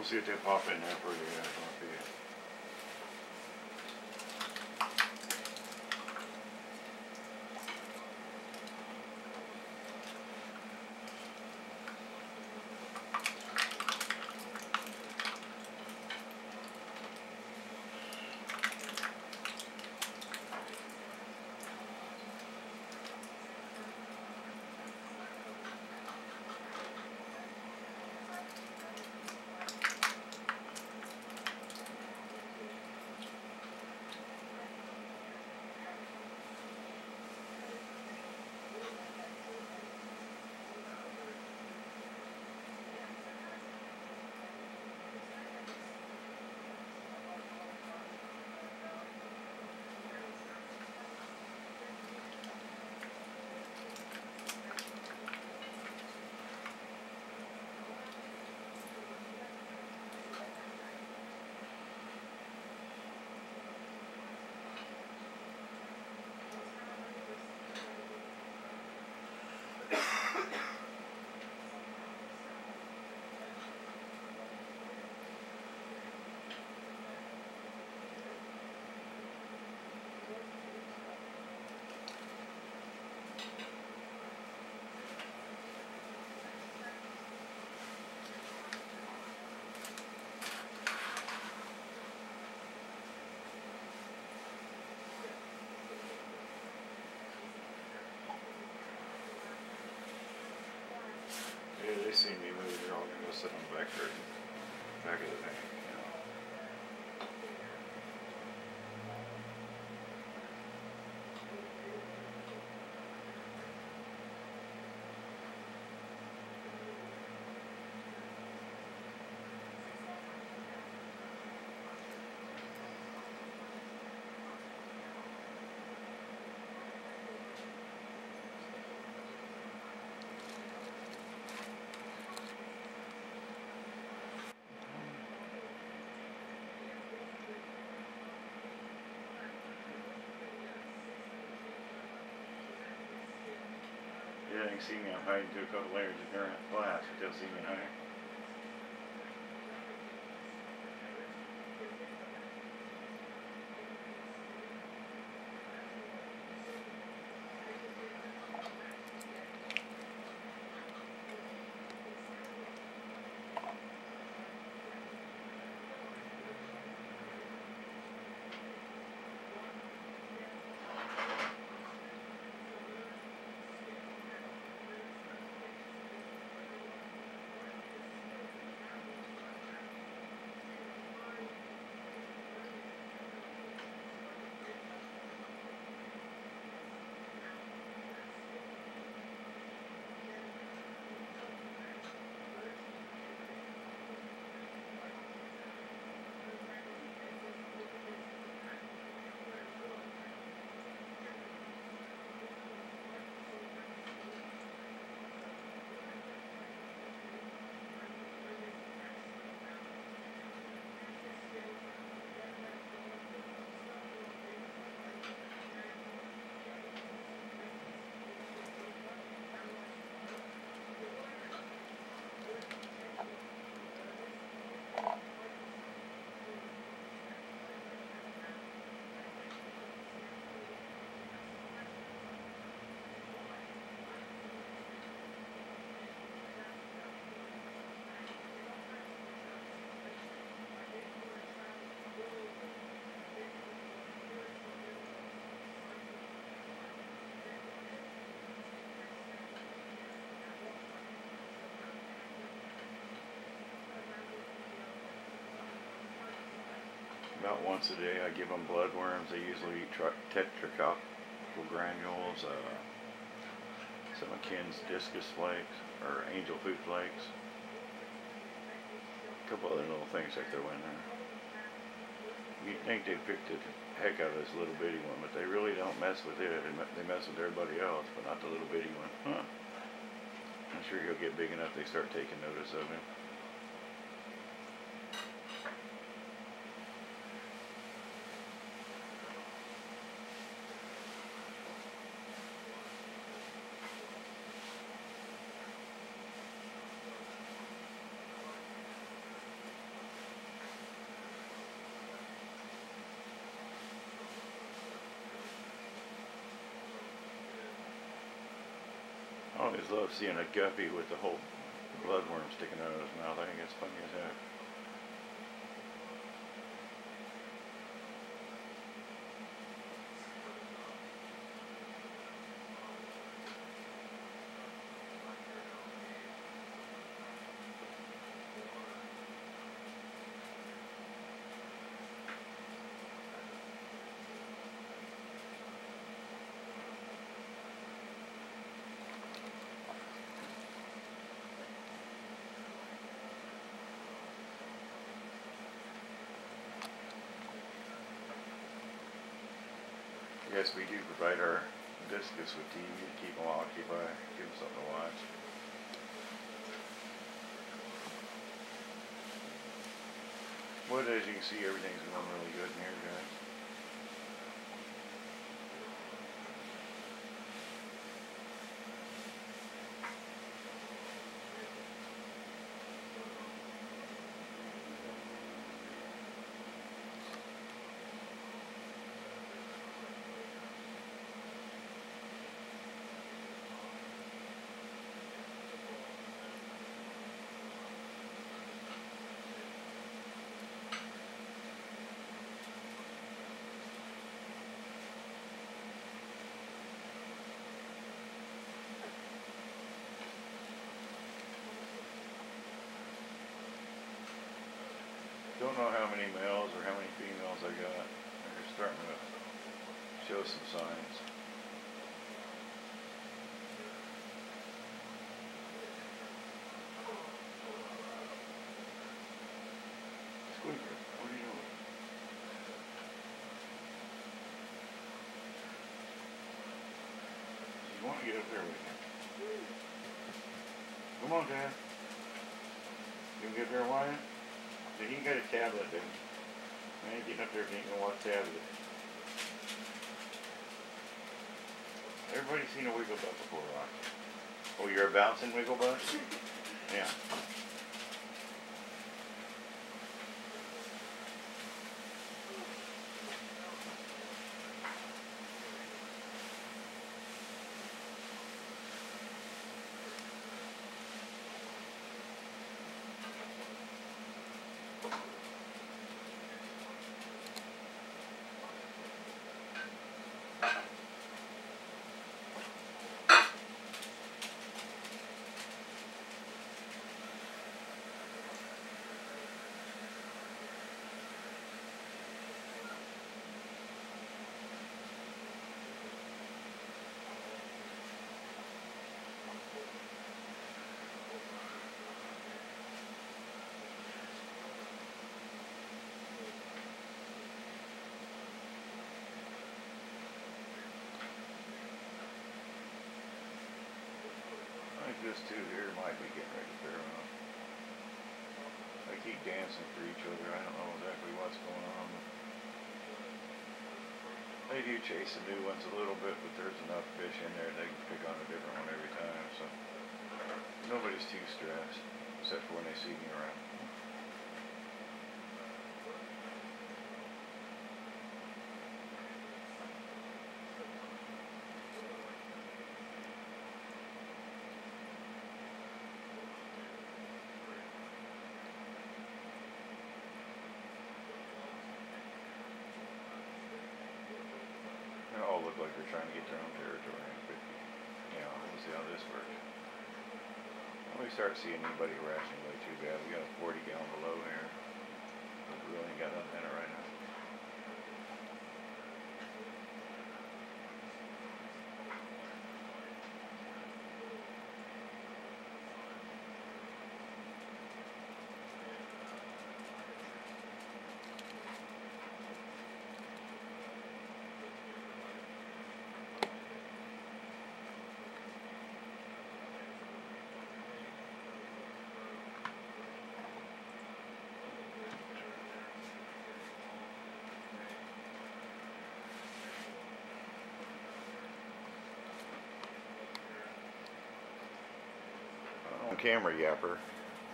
We'll see if they pop in there for you guys. They see me move, they're all going to go sit on the back curtain, back of the thing. They can see me up high through a couple layers of glass, but they'll see me higher. About once a day I give them bloodworms. They usually eat tetracopical granules, some of Ken's discus flakes, or angel food flakes, a couple other little things I throw in there. You'd think they'd pick the heck out of this little bitty one, but they really don't mess with it. They mess with everybody else, but not the little bitty one. Huh. I'm sure he'll get big enough they start taking notice of him. always love seeing a guppy with the whole bloodworm sticking out of his mouth. I think it's funny as heck. Yes, we do provide our discus with TV to keep them all occupied, give them something to watch. But as you can see, everything's going really good in here, guys. Don't know how many males or how many females I got. They're starting to show some signs. Squeaker, what are you doing? You want to get up there with me? Come on, Dad. You can get there, Wyatt? He can get a tablet, dude. I ain't getting up there if he ain't gonna watch tablet. Everybody's seen a wiggle butt before, Rock. Oh, you're a bouncing wiggle butt? Yeah. This two here might be getting ready to clear off. They keep dancing for each other. I don't know exactly what's going on. They do chase the new ones a little bit, but there's enough fish in there they can pick on a different one every time. So nobody's too stressed, except for when they see me around. Look like they're trying to get their own territory, but you know, we'll see how this works. When we start seeing anybody harassing way too bad, we got a 40-gallon below here. We really ain't got nothing in it right now. Camera yapper.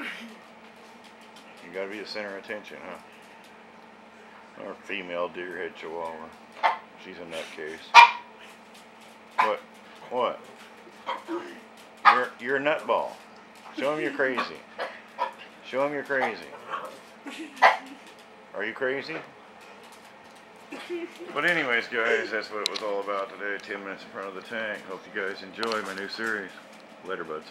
You gotta be the center of attention, huh? Our female deerhead chihuahua. She's a nutcase. What? What? You're a nutball. Show him you're crazy. Show him you're crazy. Are you crazy? But anyways, guys, that's what it was all about today. 10 minutes in front of the tank. Hope you guys enjoy my new series. Later, buds.